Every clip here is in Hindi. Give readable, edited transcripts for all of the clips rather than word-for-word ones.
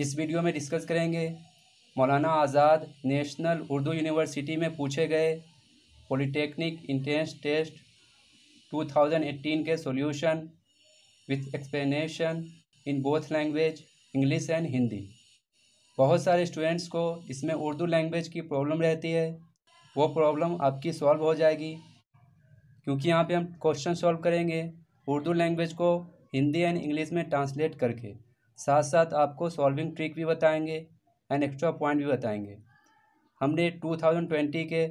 इस वीडियो में डिस्कस करेंगे मौलाना आज़ाद नेशनल उर्दू यूनिवर्सिटी में पूछे गए पॉलिटेक्निक इंट्रेंस टेस्ट 2018 के solution with explanation in both language English and Hindi. बहुत सारे स्टूडेंट्स को इसमें उर्दू लैंग्वेज की प्रॉब्लम रहती है, वो प्रॉब्लम आपकी सॉल्व हो जाएगी क्योंकि यहाँ पे हम क्वेश्चन सॉल्व करेंगे उर्दू लैंग्वेज को हिंदी एंड इंग्लिश में ट्रांसलेट करके। साथ साथ आपको सॉल्विंग ट्रिक भी बताएंगे एंड एक्स्ट्रा पॉइंट भी बताएंगे। हमने 2020 के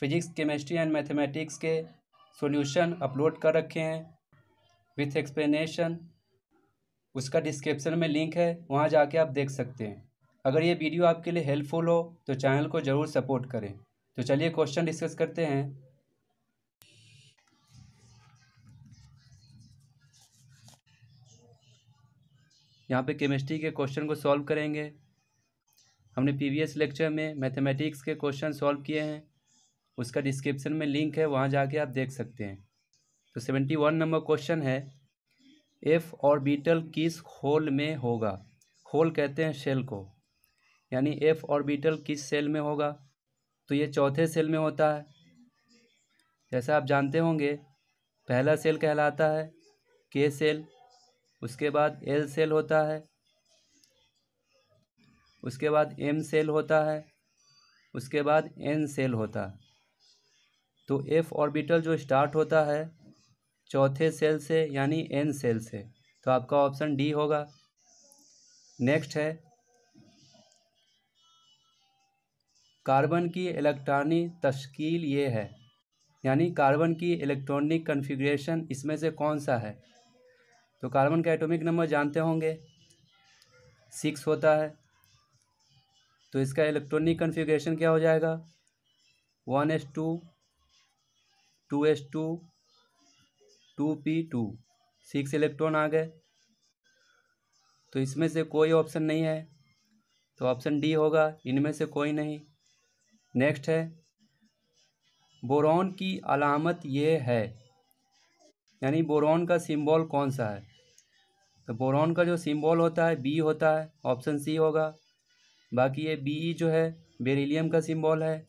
फिजिक्स केमिस्ट्री एंड मैथमेटिक्स के सॉल्यूशन अपलोड कर रखे हैं विथ एक्सप्लेनेशन, उसका डिस्क्रिप्शन में लिंक है, वहाँ जाके आप देख सकते हैं। अगर ये वीडियो आपके लिए हेल्पफुल हो तो चैनल को ज़रूर सपोर्ट करें। तो चलिए क्वेश्चन डिस्कस करते हैं। यहाँ पे केमिस्ट्री के क्वेश्चन को सॉल्व करेंगे। हमने प्रीवियस लेक्चर में मैथमेटिक्स के क्वेश्चन सॉल्व किए हैं, उसका डिस्क्रिप्शन में लिंक है, वहाँ जाके आप देख सकते हैं। तो 71 नंबर क्वेश्चन है, एफ ऑर्बिटल किस होल में होगा? होल कहते हैं शेल को, यानी एफ ऑर्बिटल किस सेल में होगा? तो ये चौथे सेल में होता है। जैसा आप जानते होंगे पहला सेल कहलाता है के सेल, उसके बाद एल सेल होता है, उसके बाद एम सेल होता है, उसके बाद एन सेल होता है। तो एफ ऑर्बिटल जो स्टार्ट होता है चौथे सेल से यानी एन सेल से, तो आपका ऑप्शन डी होगा। नेक्स्ट है, कार्बन की इलेक्ट्रॉनिक तश्कील ये है, यानी कार्बन की इलेक्ट्रॉनिक कॉन्फ़िगरेशन इसमें से कौन सा है? तो कार्बन का एटॉमिक नंबर जानते होंगे 6 होता है, तो इसका इलेक्ट्रॉनिक कॉन्फ़िगरेशन क्या हो जाएगा? 1s2, 2s2, 2p2, 6 इलेक्ट्रॉन आ गए। तो इसमें से कोई ऑप्शन नहीं है, तो ऑप्शन डी होगा, इनमें से कोई नहीं। नेक्स्ट है, बोरॉन की अलामत ये है, यानी बोरॉन का सिंबल कौन सा है? तो बोरॉन का जो सिंबल होता है बी होता है, ऑप्शन सी होगा। बाकी ये बी जो है बेरिलियम का सिंबल है,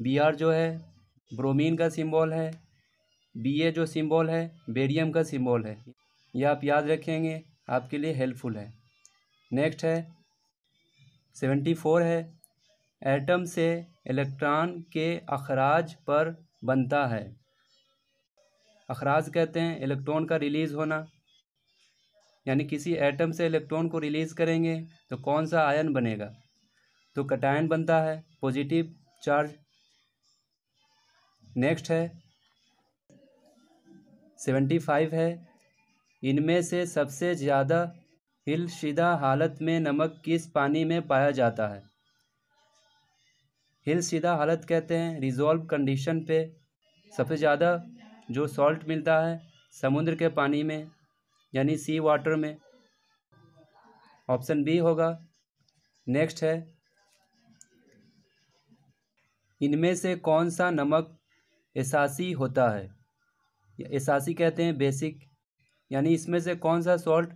बी आर जो है ब्रोमीन का सिंबल है, बी ए जो सिंबल है बेरियम का सिंबल है। यह आप याद रखेंगे, आपके लिए हेल्पफुल है। नेक्स्ट है 74 है, एटम से इलेक्ट्रॉन के अखराज पर बनता है। अखराज कहते हैं इलेक्ट्रॉन का रिलीज़ होना, यानी किसी एटम से इलेक्ट्रॉन को रिलीज़ करेंगे तो कौन सा आयन बनेगा? तो कटायन बनता है, पॉजिटिव चार्ज। नेक्स्ट है 75 है, इनमें से सबसे ज़्यादा हिलशिदा हालत में नमक किस पानी में पाया जाता है? हिलशिदा हालत कहते हैं रिजॉल्व कंडीशन पे सबसे ज़्यादा जो सॉल्ट मिलता है समुद्र के पानी में, यानी सी वाटर में, ऑप्शन बी होगा। नेक्स्ट है, इनमें से कौन सा नमक एसासी होता है? एसासी कहते हैं बेसिक, यानी इसमें से कौन सा सॉल्ट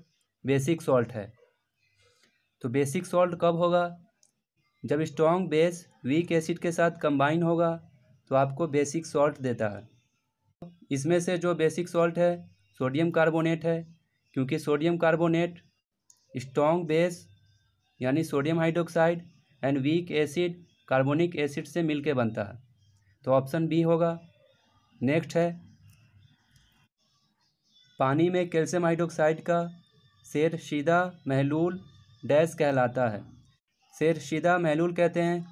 बेसिक सॉल्ट है? तो बेसिक सॉल्ट कब होगा? जब स्ट्रॉन्ग बेस वीक एसिड के साथ कंबाइन होगा तो आपको बेसिक सॉल्ट देता है। इसमें से जो बेसिक सॉल्ट है सोडियम कार्बोनेट है, क्योंकि सोडियम कार्बोनेट स्ट्रॉन्ग बेस यानी sodium hydroxide and weak acid carbonic acid से मिलके बनता है, तो ऑप्शन बी होगा। नेक्स्ट है, पानी में कैल्शियम हाइड्रोक्साइड का सैरशीदा महलूल डैश कहलाता है। सैरशीदा महलूल कहते हैं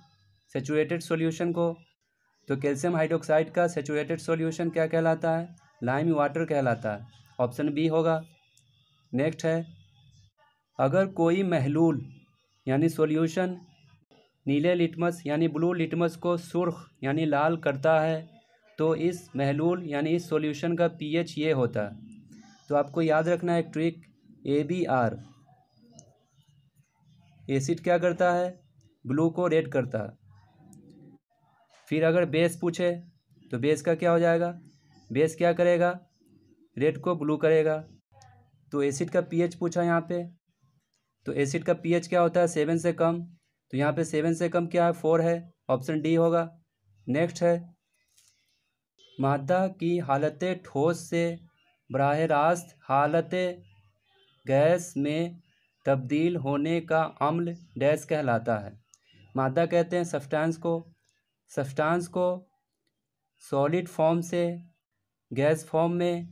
सैचुरेटेड सॉल्यूशन को, तो कैल्शियम हाइड्रोक्साइड का सैचुरेटेड सॉल्यूशन क्या कहलाता है? लाइम वाटर कहलाता है, ऑप्शन बी होगा। नेक्स्ट है, अगर कोई महलूल यानी सॉल्यूशन नीले लिटमस यानी ब्लू लिटमस को सुर्ख यानी लाल करता है तो इस महलूल यानी इस सॉल्यूशन का पीएच ये होता है। तो आपको याद रखना है ट्रिक, ABR एसिड क्या करता है? ब्लू को रेड करता है। फिर अगर बेस पूछे तो बेस का क्या हो जाएगा? बेस क्या करेगा? रेड को ब्लू करेगा। तो एसिड का पीएच पूछा यहाँ पे, तो एसिड का पीएच क्या होता है, 7 से कम। तो यहाँ पे 7 से कम क्या है, 4 है, ऑप्शन डी होगा। नेक्स्ट है मादा की हालत ठोस से बराह रास्त हालत गैस में तब्दील होने का अम्ल डैश कहलाता है। मादा कहते हैं सब्सटेंस को, सब्सटेंस को सॉलिड फॉर्म से गैस फॉर्म में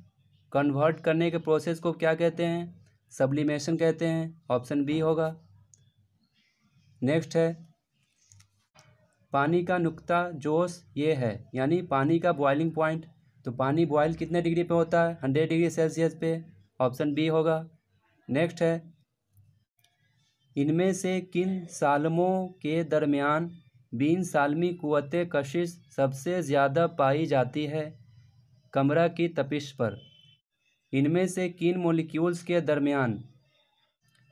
कन्वर्ट करने के प्रोसेस को क्या कहते हैं, सब्लिमेशन कहते हैं, ऑप्शन बी होगा। नेक्स्ट है पानी का नुक्ता जोश ये है, यानी पानी का बॉइलिंग पॉइंट। तो पानी बॉयल कितने डिग्री पे होता है, 100 डिग्री सेल्सियस पे, ऑप्शन बी होगा। नेक्स्ट है इनमें से किन सालमों के दरमियान बिन सालमी कुव्वत कशिश सबसे ज़्यादा पाई जाती है कमरा की तपिश पर। इनमें से किन मॉलिक्यूल्स के दरमियान,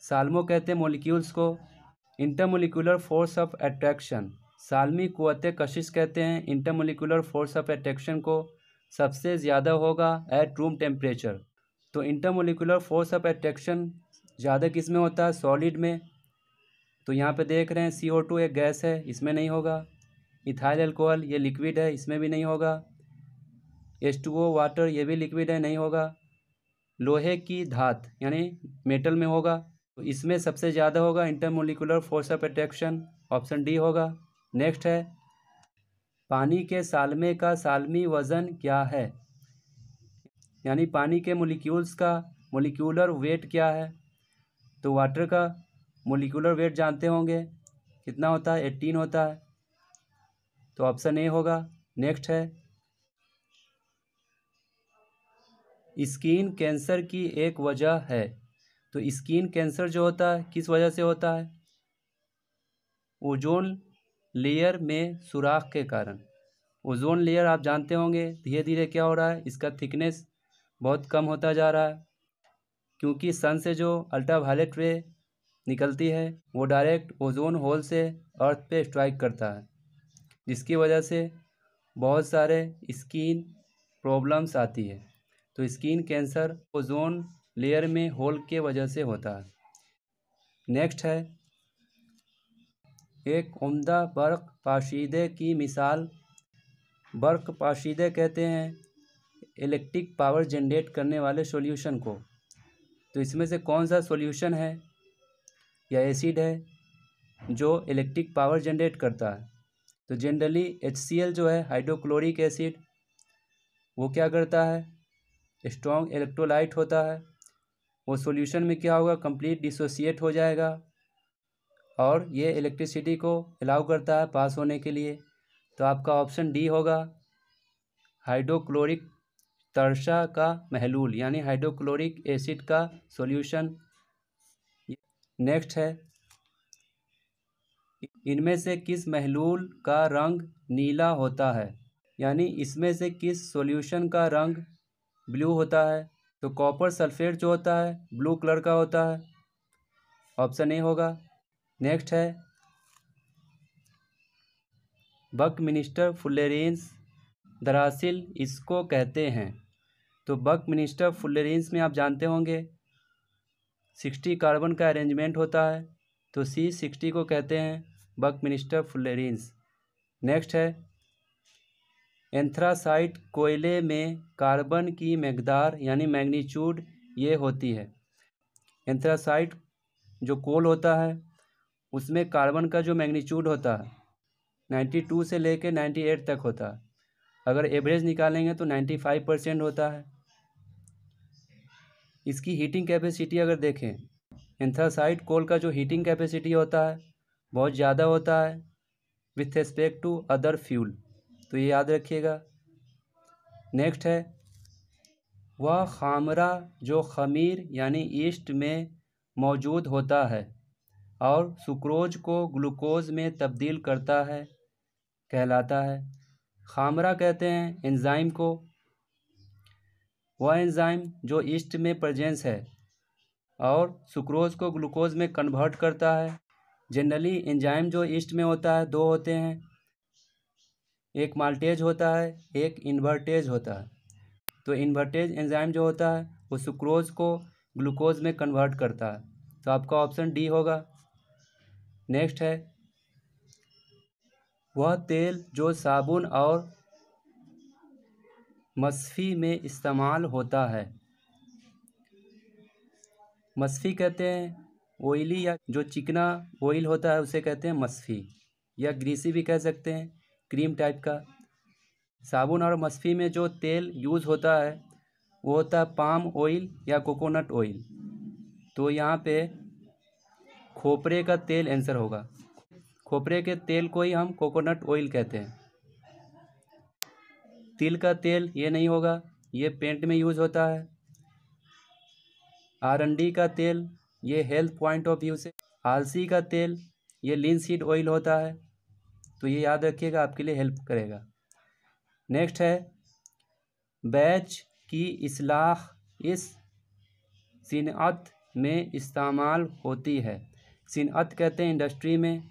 सालमों कहते हैं मॉलिक्यूल्स को, इंटरमोलिकुलर फोर्स ऑफ अट्रैक्शन, सालमी कुव्वत कशिश कहते हैं इंटरमोलिकुलर फोर्स ऑफ अट्रैक्शन को, सबसे ज़्यादा होगा एट रूम टेम्परेचर। तो इंटरमोलिकुलर फोर्स ऑफ अट्रैक्शन ज़्यादा किस में होता है, सॉलिड में। तो यहाँ पे देख रहे हैं CO2 एक गैस है, इसमें नहीं होगा। इथाइल अल्कोहल ये लिक्विड है, इसमें भी नहीं होगा। H2O वाटर ये भी लिक्विड है, नहीं होगा। लोहे की धात यानी मेटल में होगा, तो इसमें सबसे ज़्यादा होगा intermolecular force of attraction, option D होगा। नेक्स्ट है पानी के सालमे का सालमी वज़न क्या है, यानी पानी के मोलिक्यूल्स का मोलिक्यूलर वेट क्या है। तो वाटर का मोलिक्यूलर वेट जानते होंगे कितना होता है, 18 होता है, तो ऑप्शन ए होगा। नेक्स्ट है स्किन कैंसर की एक वजह है। तो स्किन कैंसर जो होता है किस वजह से होता है, ओजोन लेयर में सुराख के कारण। ओजोन लेयर आप जानते होंगे धीरे धीरे क्या हो रहा है, इसका थिकनेस बहुत कम होता जा रहा है, क्योंकि सन से जो अल्ट्रावायलेट रे निकलती है वो डायरेक्ट ओजोन होल से अर्थ पे स्ट्राइक करता है, जिसकी वजह से बहुत सारे स्किन प्रॉब्लम्स आती है। तो स्किन कैंसर ओजोन लेयर में होल के वजह से होता है। नेक्स्ट है एक उम्दा बर्क पाशीदे की मिसाल। बर्क पाशीदे कहते हैं इलेक्ट्रिक पावर जनरेट करने वाले सॉल्यूशन को। तो इसमें से कौन सा सॉल्यूशन है या एसिड है जो इलेक्ट्रिक पावर जनरेट करता है। तो जनरली HCl जो है हाइड्रोक्लोरिक एसिड, वो क्या करता है, स्ट्रॉन्ग इलेक्ट्रोलाइट होता है, वो सॉल्यूशन में क्या होगा, कंप्लीट डिसोसिएट हो जाएगा और ये इलेक्ट्रिसिटी को अलाउ करता है पास होने के लिए। तो आपका ऑप्शन डी होगा, हाइड्रोक्लोरिक तरशा का महलूल यानी हाइड्रोक्लोरिक एसिड का सॉल्यूशन। नेक्स्ट है इनमें से किस महलूल का रंग नीला होता है, यानी इसमें से किस सॉल्यूशन का रंग ब्लू होता है। तो कॉपर सल्फेट जो होता है ब्लू कलर का होता है, ऑप्शन ए होगा। नेक्स्ट है बकमिंस्टरफुलरेन्स दरअसल इसको कहते हैं। तो बकमिंस्टरफुलरेन्स में आप जानते होंगे 60 कार्बन का अरेंजमेंट होता है, तो C60 को कहते हैं बकमिंस्टरफुलरेन्स। नेक्स्ट है एंथ्रासाइट कोयले में कार्बन की मकदार यानी मैग्नीट्यूड ये होती है। एंथ्रासाइट जो कोल होता है उसमें कार्बन का जो मैग्नीट्यूड होता है 92 से लेकर 98 तक होता है, अगर एवरेज निकालेंगे तो 95% होता है। इसकी हीटिंग कैपेसिटी अगर देखें, एंथ्रासाइट कोल का जो हीटिंग कैपेसिटी होता है बहुत ज़्यादा होता है with respect to other fuel, तो ये याद रखिएगा। नेक्स्ट है वह खामरा जो खमीर यानी ईस्ट में मौजूद होता है और सुक्रोज को ग्लूकोज में तब्दील करता है कहलाता है। खामरा कहते हैं एंजाइम को, वह एंजाइम जो ईस्ट में प्रेजेंस है और सुक्रोज को ग्लूकोज में कन्वर्ट करता है। जनरली एंजाइम जो ईस्ट में होता है दो होते हैं, एक माल्टेज होता है, एक इन्वर्टेज होता है। तो इन्वर्टेज एंजाइम जो होता है वो सुक्रोज को ग्लूकोज में कन्वर्ट करता है, तो आपका ऑप्शन डी होगा। नेक्स्ट है वह तेल जो साबुन और मसफी में इस्तेमाल होता है। मसफी कहते हैं ऑयली या जो चिकना ऑयल होता है उसे कहते हैं मसफी, या ग्रीसी भी कह सकते हैं, क्रीम टाइप का। साबुन और मसफी में जो तेल यूज़ होता है वो होता है पाम ऑयल या कोकोनट ऑयल। तो यहाँ पे खोपरे का तेल आंसर होगा। खोपरे के तेल को ही हम कोकोनट ऑयल कहते हैं। तिल का तेल ये नहीं होगा, ये पेंट में यूज़ होता है। आरंडी का तेल ये हेल्थ पॉइंट ऑफ व्यू से। आलसी का तेल ये लिनसीड ऑयल होता है। तो ये याद रखिएगा, आपके लिए हेल्प करेगा। नेक्स्ट है बैच की इस्लाह इस सिनअत में इस्तेमाल होती है। सिनअत कहते हैं इंडस्ट्री में,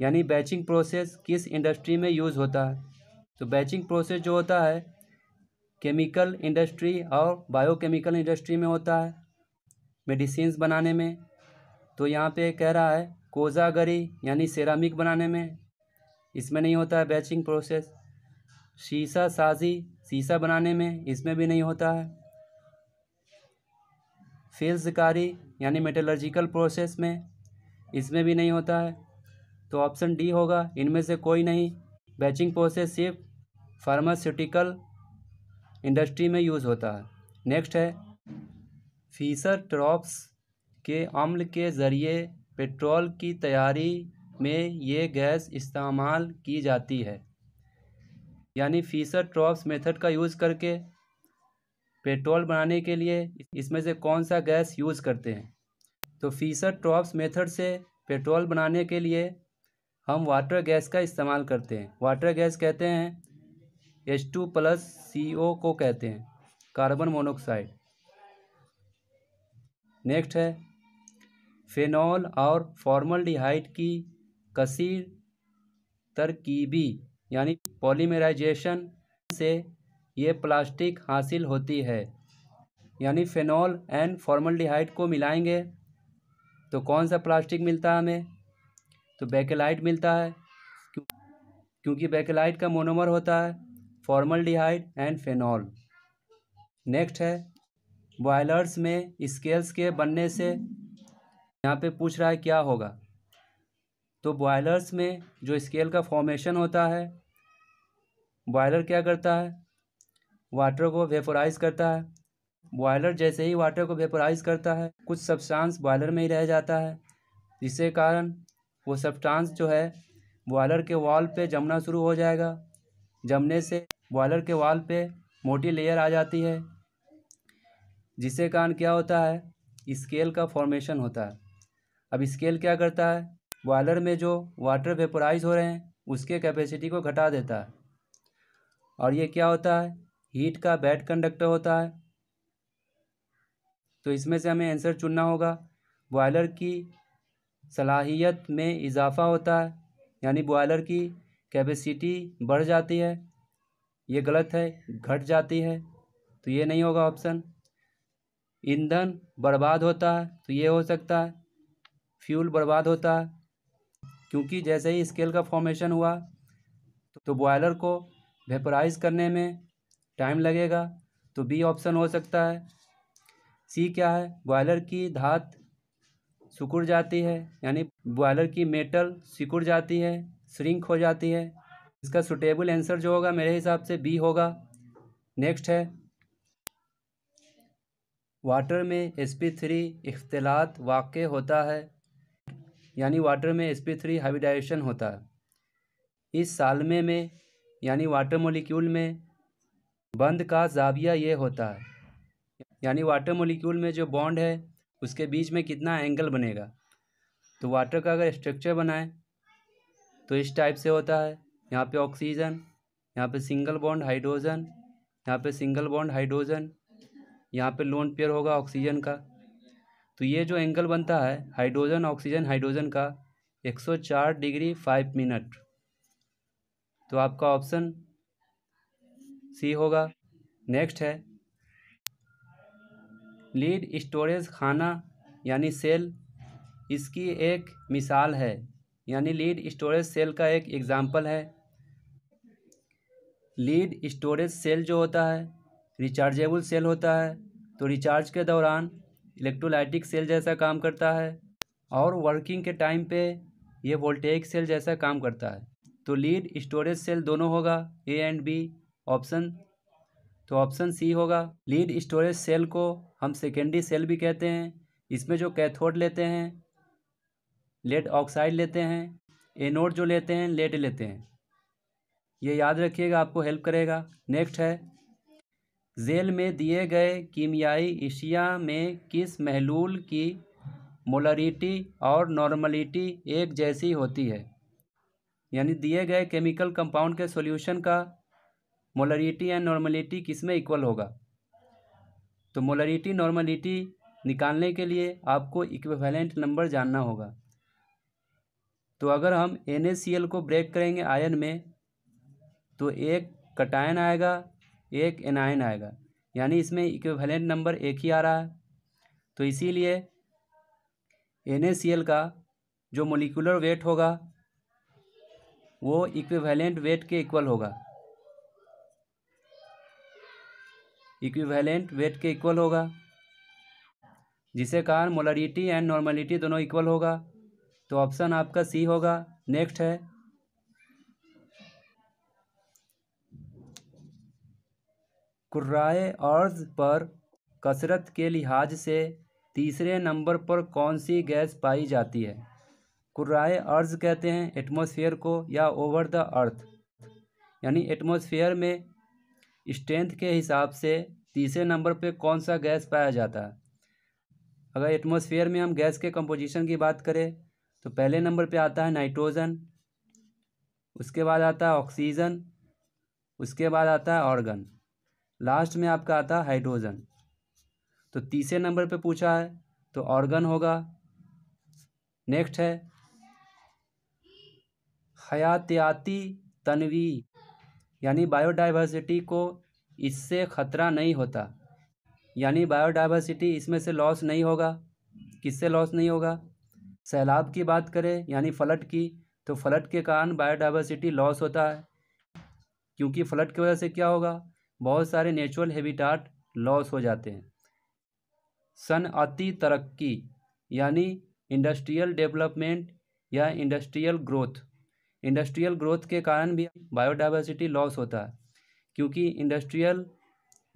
यानी बैचिंग प्रोसेस किस इंडस्ट्री में यूज़ होता है। तो बैचिंग प्रोसेस जो होता है केमिकल इंडस्ट्री और बायोकेमिकल इंडस्ट्री में होता है, मेडिसिन्स बनाने में। तो यहाँ पे कह रहा है कोजागरी यानी सेरामिक बनाने में, इसमें नहीं होता है बैचिंग प्रोसेस। शीशा साजी, शीशा बनाने में, इसमें भी नहीं होता है। फिल्जकारी यानी मेटलर्जिकल प्रोसेस में, इसमें भी नहीं होता है। तो ऑप्शन डी होगा, इनमें से कोई नहीं। बैचिंग प्रोसेस सिर्फ फार्मास्यूटिकल इंडस्ट्री में यूज़ होता है। नेक्स्ट है फिशर-ट्रॉप्स के अम्ल के ज़रिए पेट्रोल की तैयारी में ये गैस इस्तेमाल की जाती है। यानी फिशर-ट्रॉप्स मेथड का यूज़ करके पेट्रोल बनाने के लिए इसमें से कौन सा गैस यूज़ करते हैं। तो फिशर-ट्रॉप्स मेथड से पेट्रोल बनाने के लिए हम वाटर गैस का इस्तेमाल करते हैं। वाटर गैस कहते हैं H2+CO को कहते हैं, कार्बन मोनोऑक्साइड। नेक्स्ट है फेनॉल और फॉर्मलडिहाइड की कसीर तरकीबी यानी पॉलीमराइजेशन से ये प्लास्टिक हासिल होती है। यानी फेनॉल एंड फॉर्मलडिहाइड को मिलाएंगे तो कौन सा प्लास्टिक मिलता है हमें। तो बेकेलाइट मिलता है, क्योंकि बेकेलाइट का मोनोमर होता है फॉर्मलडिहाइड एंड फेनॉल। नेक्स्ट है बॉयलर्स में स्केल्स के बनने से, यहाँ पे पूछ रहा है क्या होगा। तो बॉयलर्स में जो स्केल का फॉर्मेशन होता है, बॉयलर क्या करता है, वाटर को वेपोराइज़ करता है। बॉयलर जैसे ही वाटर को वेपोराइज़ करता है, कुछ सब्सटेंस बॉयलर में ही रह जाता है, जिसके कारण वो सब्सटेंस जो है बॉयलर के वॉल पे जमना शुरू हो जाएगा। जमने से बॉयलर के वॉल पे मोटी लेयर आ जाती है, जिसके कारण क्या होता है, स्केल का फॉर्मेशन होता है। अब स्केल क्या करता है, बॉयलर में जो वाटर वेपोराइज़ हो रहे हैं उसके कैपेसिटी को घटा देता है, और ये क्या होता है, हीट का बैड कंडक्टर होता है। तो इसमें से हमें आंसर चुनना होगा। बॉयलर की सलाहियत में इजाफा होता है, यानी बॉयलर की कैपेसिटी बढ़ जाती है। ये गलत है, घट जाती है, तो ये नहीं होगा ऑप्शन। ईंधन बर्बाद होता है, तो ये हो सकता है, फ्यूल बर्बाद होता है, क्योंकि जैसे ही स्केल का फॉर्मेशन हुआ तो बॉयलर को वेपराइज़ करने में टाइम लगेगा। तो बी ऑप्शन हो सकता है। सी क्या है, बॉयलर की धात सिकुड़ जाती है, यानी बॉयलर की मेटल सिकुड़ जाती है, श्रिंक हो जाती है। इसका सुटेबल आंसर जो होगा मेरे हिसाब से बी होगा। नेक्स्ट है वाटर में sp3 इख्तलात वाक़े होता है, यानी वाटर में sp3 हाइब्रिडाइजेशन होता है। इस सालमे में यानी वाटर मॉलिक्यूल में बंद का जाविया ये होता है, यानी वाटर मॉलिक्यूल में जो बॉन्ड है उसके बीच में कितना एंगल बनेगा। तो वाटर का अगर स्ट्रक्चर बनाएं तो इस टाइप से होता है। यहाँ पे ऑक्सीजन, यहाँ पे सिंगल बॉन्ड हाइड्रोजन, यहाँ पे सिंगल बॉन्ड हाइड्रोजन, यहाँ पे लोन पेयर होगा ऑक्सीजन का। तो ये जो एंगल बनता है हाइड्रोजन ऑक्सीजन हाइड्रोजन का 104 डिग्री 5 मिनट। तो आपका ऑप्शन सी होगा। नेक्स्ट है लीड स्टोरेज खाना यानी सेल इसकी एक मिसाल है, यानी लीड स्टोरेज सेल का एक एग्ज़ाम्पल है। लीड स्टोरेज सेल जो होता है रिचार्जेबल सेल होता है, तो रिचार्ज के दौरान इलेक्ट्रोलाइटिक सेल जैसा काम करता है और वर्किंग के टाइम पे ये वोल्टेइक सेल जैसा काम करता है। तो लीड स्टोरेज सेल दोनों होगा, ए एंड बी ऑप्शन। तो ऑप्शन सी होगा। लीड स्टोरेज सेल को हम सेकेंडरी सेल भी कहते हैं। इसमें जो कैथोड लेते हैं लेड ऑक्साइड लेते हैं, एनोड जो लेते हैं लेड लेते हैं। ये याद रखिएगा, आपको हेल्प करेगा। नेक्स्ट है, जेल में दिए गए कीमियाई अशिया में किस महलूल की मोलरिटी और नॉर्मलिटी एक जैसी होती है, यानी दिए गए केमिकल कंपाउंड के सॉल्यूशन का मोलरिटी एंड नॉर्मलिटी किस में इक्वल होगा। तो मोलरिटी नॉर्मलिटी निकालने के लिए आपको इक्विवेलेंट नंबर जानना होगा। तो अगर हम NaCl को ब्रेक करेंगे आयन में तो एक कटायन आएगा एक एनायन आएगा, यानी इसमें इक्विवेलेंट नंबर एक ही आ रहा है। तो इसीलिए NaCl का जो मोलिकुलर वेट होगा वो इक्विवेलेंट वेट के इक्वल होगा, इक्विवेलेंट वेट के इक्वल होगा, जिसे कारण मोलरिटी एंड नॉर्मलिटी दोनों इक्वल होगा। तो ऑप्शन आपका सी होगा। नेक्स्ट है, कुर्राए अर्ज पर कसरत के लिहाज से तीसरे नंबर पर कौन सी गैस पाई जाती है। कुर्राए अर्ज कहते हैं एटमॉस्फेयर को या ओवर द अर्थ, यानी एटमॉस्फेयर में स्ट्रेंथ के हिसाब से तीसरे नंबर पे कौन सा गैस पाया जाता है। अगर एटमॉस्फेयर में हम गैस के कंपोजिशन की बात करें तो पहले नंबर पे आता है नाइट्रोजन, उसके बाद आता है ऑक्सीजन, उसके बाद आता है ऑर्गन, लास्ट में आपका आता है हाइड्रोजन। तो तीसरे नंबर पे पूछा है तो ऑर्गन होगा। नेक्स्ट है, हयातियाती तनवी यानी बायोडायवर्सिटी को इससे ख़तरा नहीं होता, यानी बायोडायवर्सिटी इसमें से लॉस नहीं होगा। किससे लॉस नहीं होगा? सैलाब की बात करें यानी फ्लड की, तो फ्लड के कारण बायोडायवर्सिटी लॉस होता है, क्योंकि फ्लड की वजह से क्या होगा, बहुत सारे नेचुरल हैबिटाट लॉस हो जाते हैं। सनअती तरक्की यानी इंडस्ट्रियल डेवलपमेंट या इंडस्ट्रियल ग्रोथ, इंडस्ट्रियल ग्रोथ के कारण भी बायोडायवर्सिटी लॉस होता है, क्योंकि इंडस्ट्रियल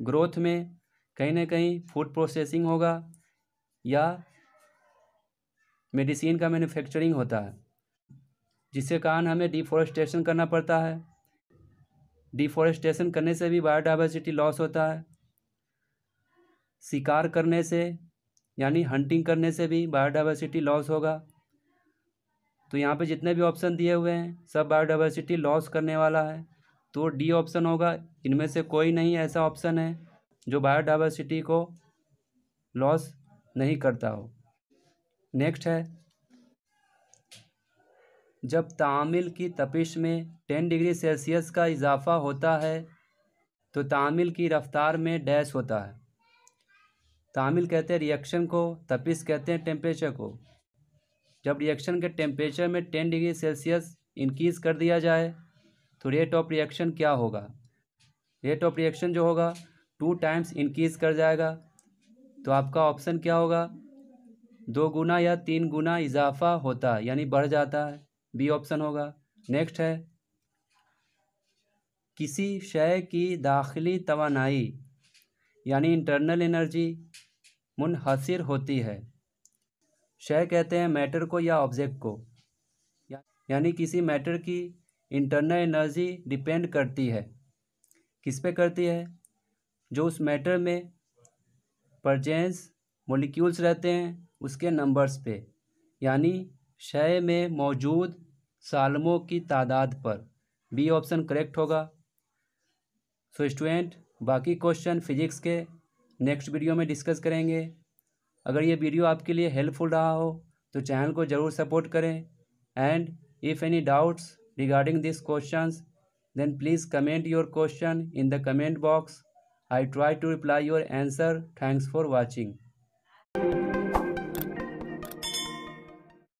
ग्रोथ में कहीं ना कहीं फूड प्रोसेसिंग होगा या मेडिसिन का मैन्युफैक्चरिंग होता है, जिसके कारण हमें डिफॉरेस्टेशन करना पड़ता है। डिफॉरेस्टेशन करने से भी बायोडायवर्सिटी लॉस होता है। शिकार करने से यानी हंटिंग करने से भी बायोडायवर्सिटी लॉस होगा। तो यहाँ पे जितने भी ऑप्शन दिए हुए हैं सब बायोडायवर्सिटी लॉस करने वाला है। तो डी ऑप्शन होगा। इनमें से कोई नहीं ऐसा ऑप्शन है जो बायोडायवर्सिटी को लॉस नहीं करता हो। नेक्स्ट है, जब तामील की तपिश में 10 डिग्री सेल्सियस का इजाफा होता है तो तामील की रफ्तार में डैश होता है। तामील कहते हैं रिएक्शन को, तपिश कहते हैं टेम्परेचर को। जब रिएक्शन के टेम्परेचर में 10 डिग्री सेल्सियस इंक्रीज़ कर दिया जाए तो रेट ऑफ रिएक्शन क्या होगा। रेट ऑफ रिएक्शन जो होगा 2 टाइम्स इंक्रीज़ कर जाएगा। तो आपका ऑप्शन क्या होगा, 2 गुना या 3 गुना इजाफा होता है, यानी बढ़ जाता है। बी ऑप्शन होगा। नेक्स्ट है, किसी शय की दाखिली तवानाई यानी इंटरनल एनर्जी मुनहसिर होती है। शय कहते हैं मैटर को या ऑब्जेक्ट को, यानी किसी मैटर की इंटरनल एनर्जी डिपेंड करती है। किस पे करती है, जो उस मैटर में प्रजेंस मोलिक्यूल्स रहते हैं उसके नंबर्स पे, यानी शय में मौजूद सालमों की तादाद पर। बी ऑप्शन करेक्ट होगा। सो स्टूडेंट, बाकी क्वेश्चन फिजिक्स के नेक्स्ट वीडियो में डिस्कस करेंगे। अगर ये वीडियो आपके लिए हेल्पफुल रहा हो तो चैनल को ज़रूर सपोर्ट करें। And if any doubts regarding this questions then please comment your question in the comment box. I try to reply your answer. Thanks for watching.